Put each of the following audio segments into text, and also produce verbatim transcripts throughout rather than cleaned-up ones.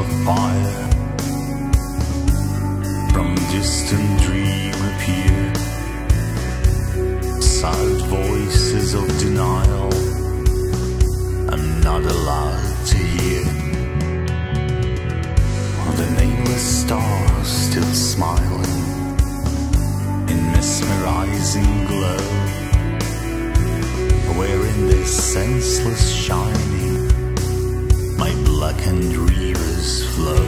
of fire from distant dream appear, silent voices of denial I'm not allowed to hear. Are the nameless stars still smiling in mesmerizing glow, where in this senseless shining my blackened rivers flow?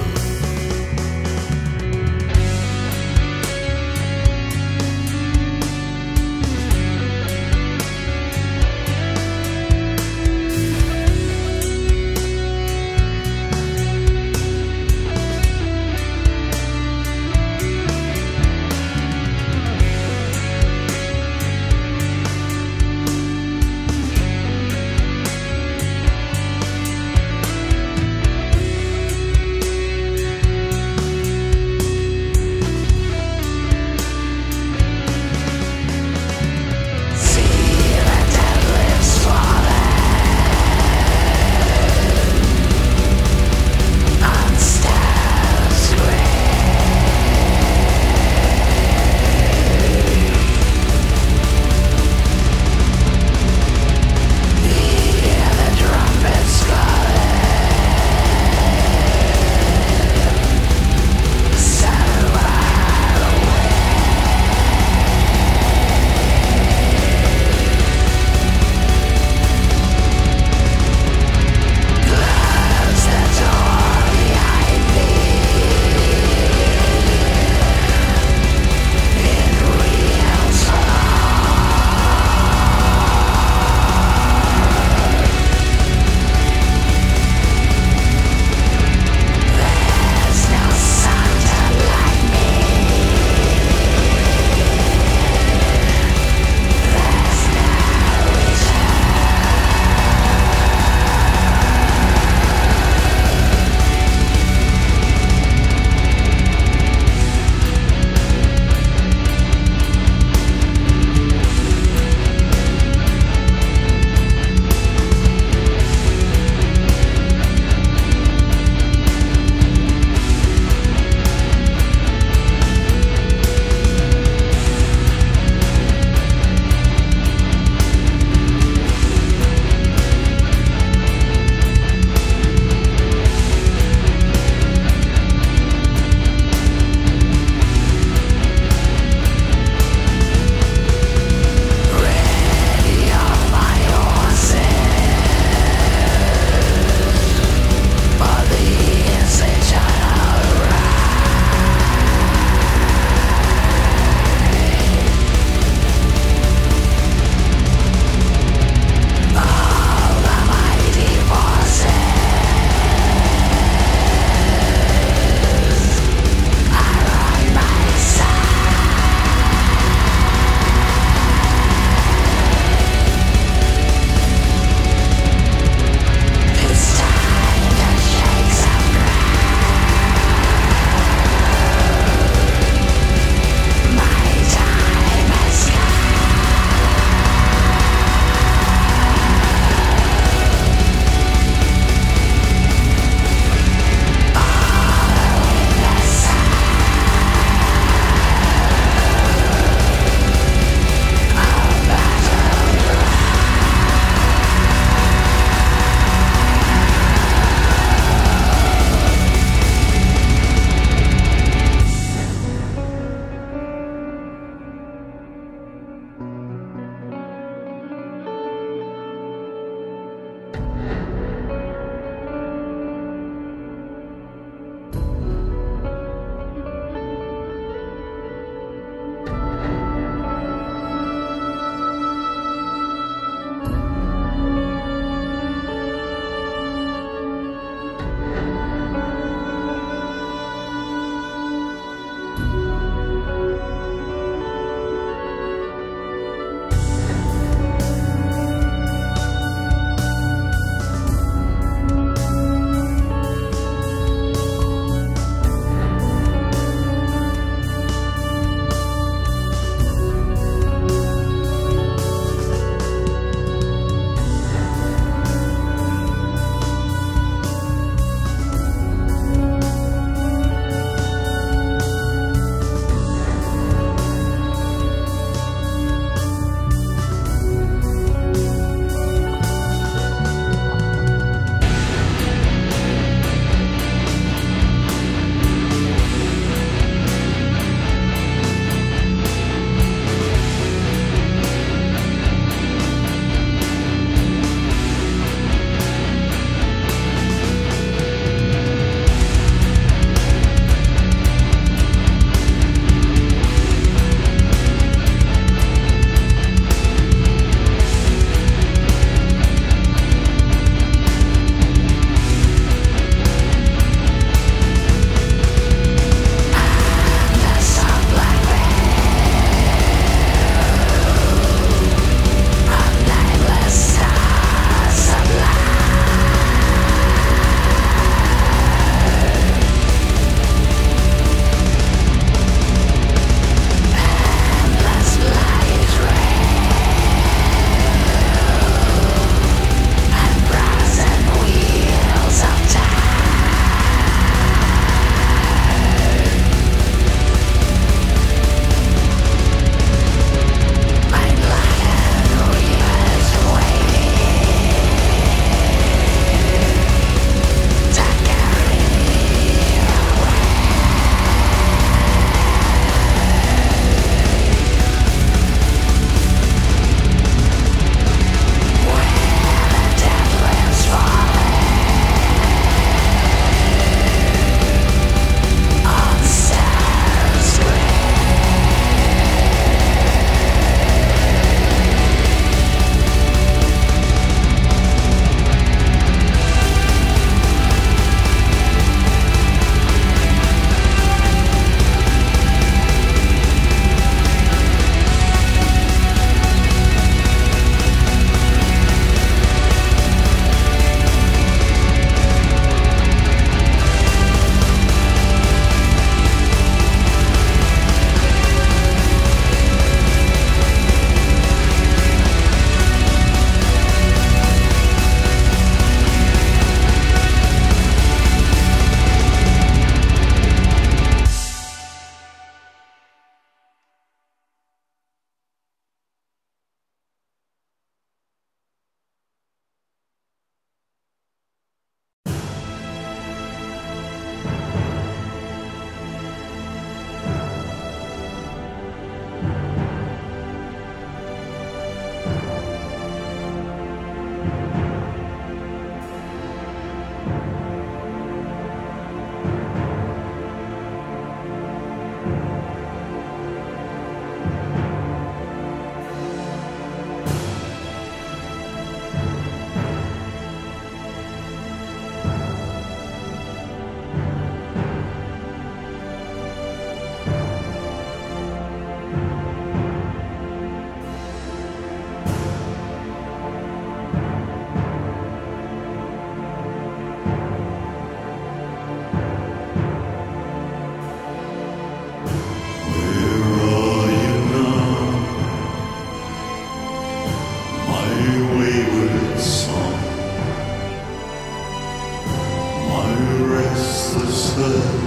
restless head,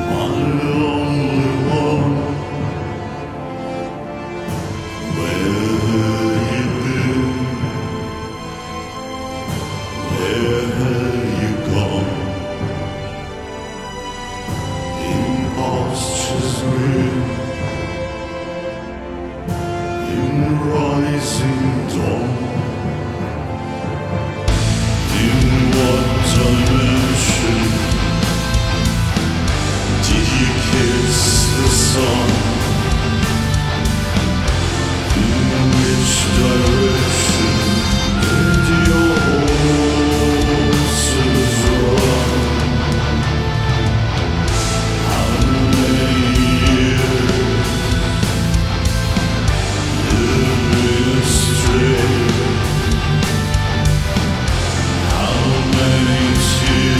my lonely one. Where have you been? Where have you gone? In pastures green, in rising dawn. How many tears?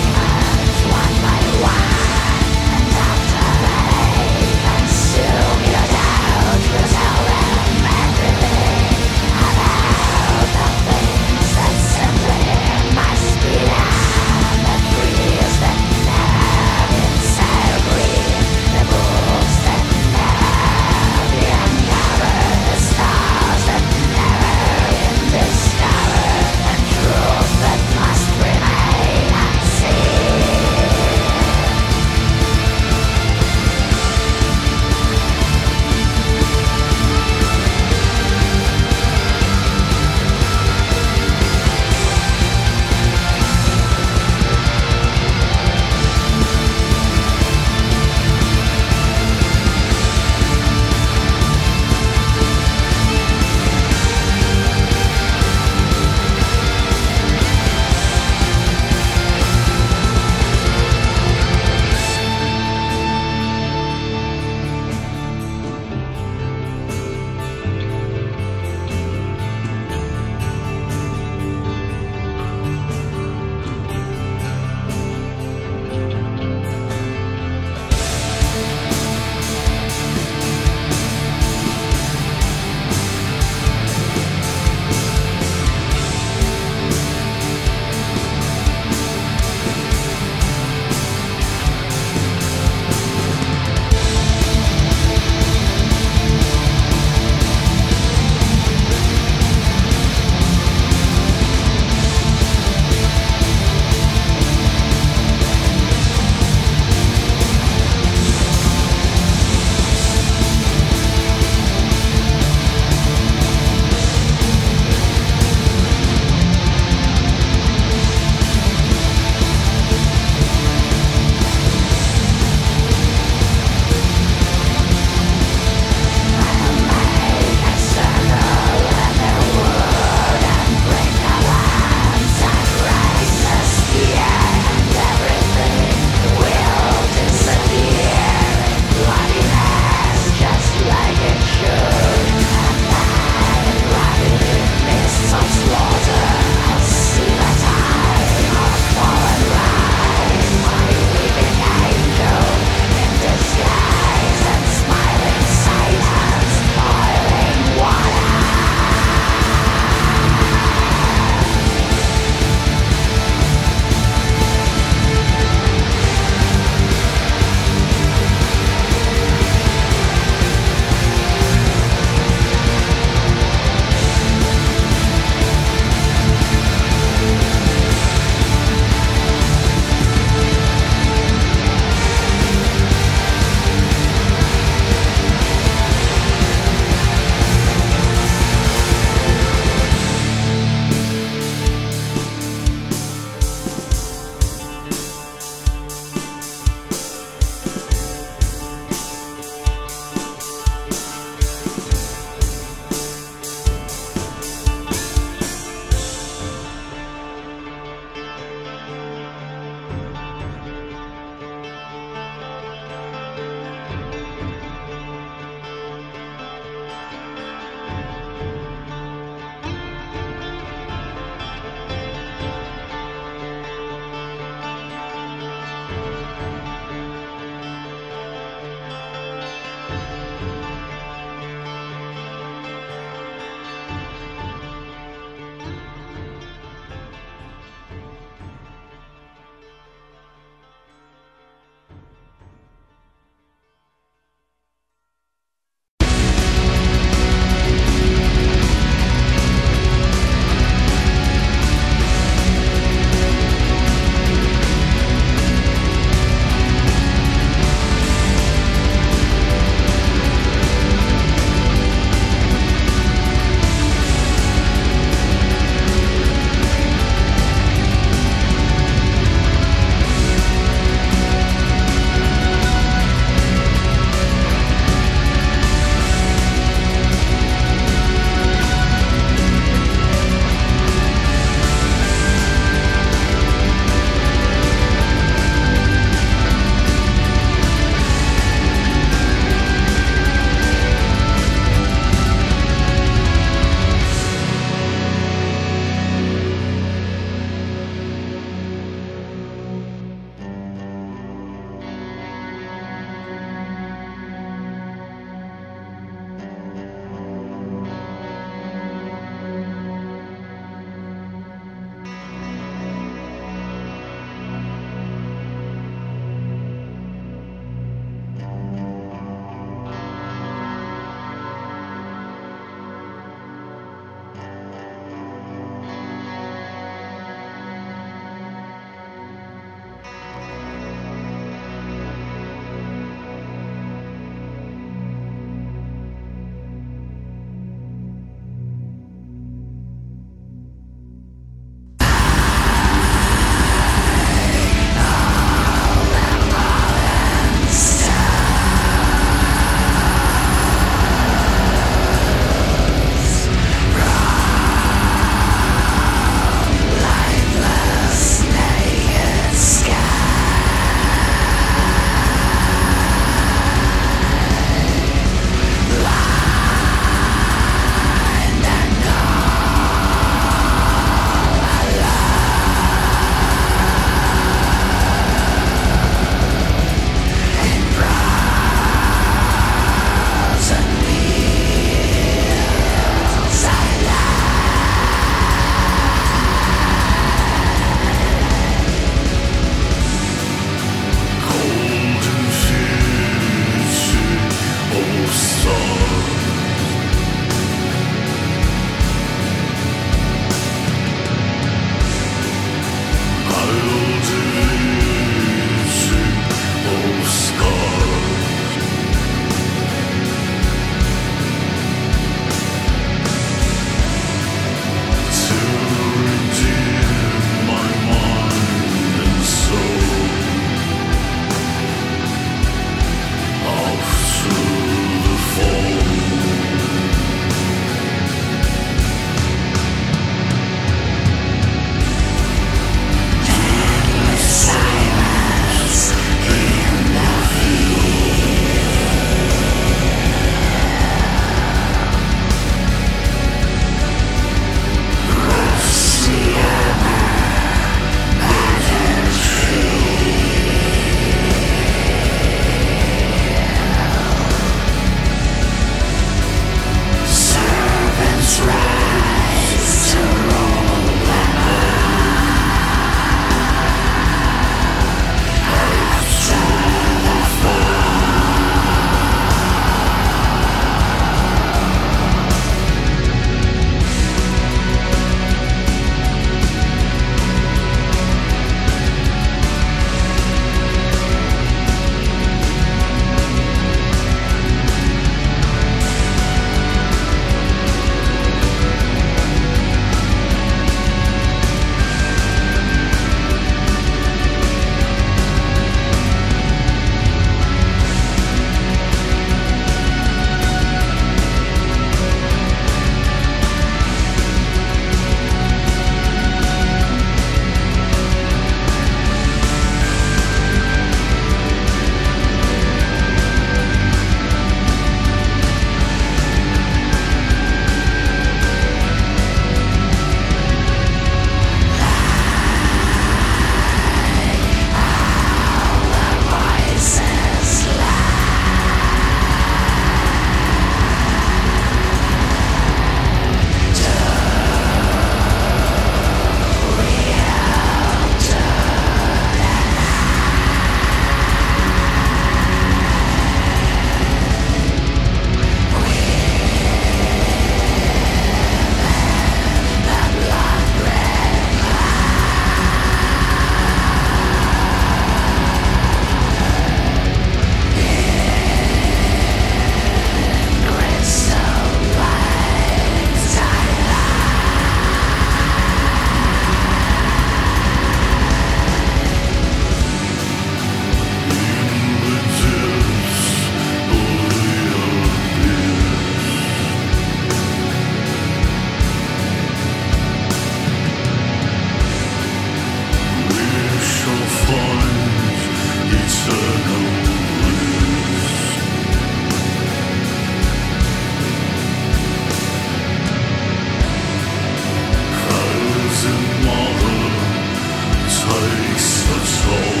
takes the soul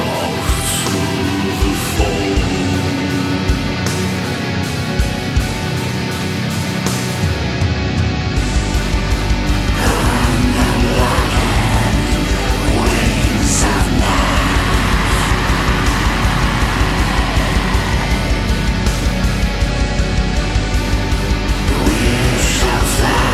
out to the fold. On the wild wings of night, we shall fly.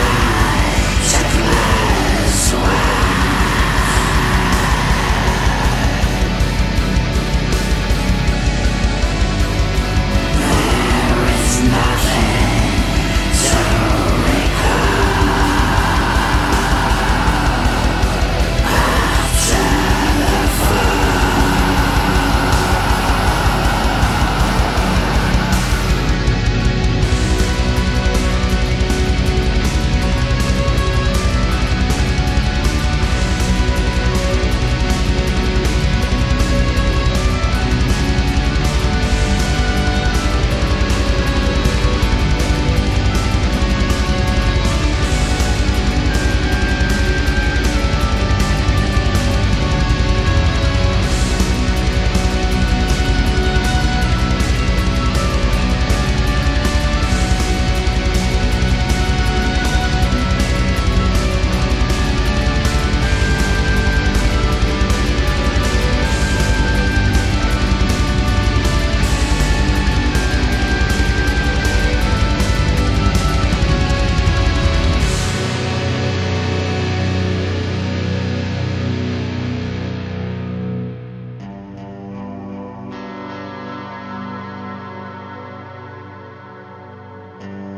Thank you.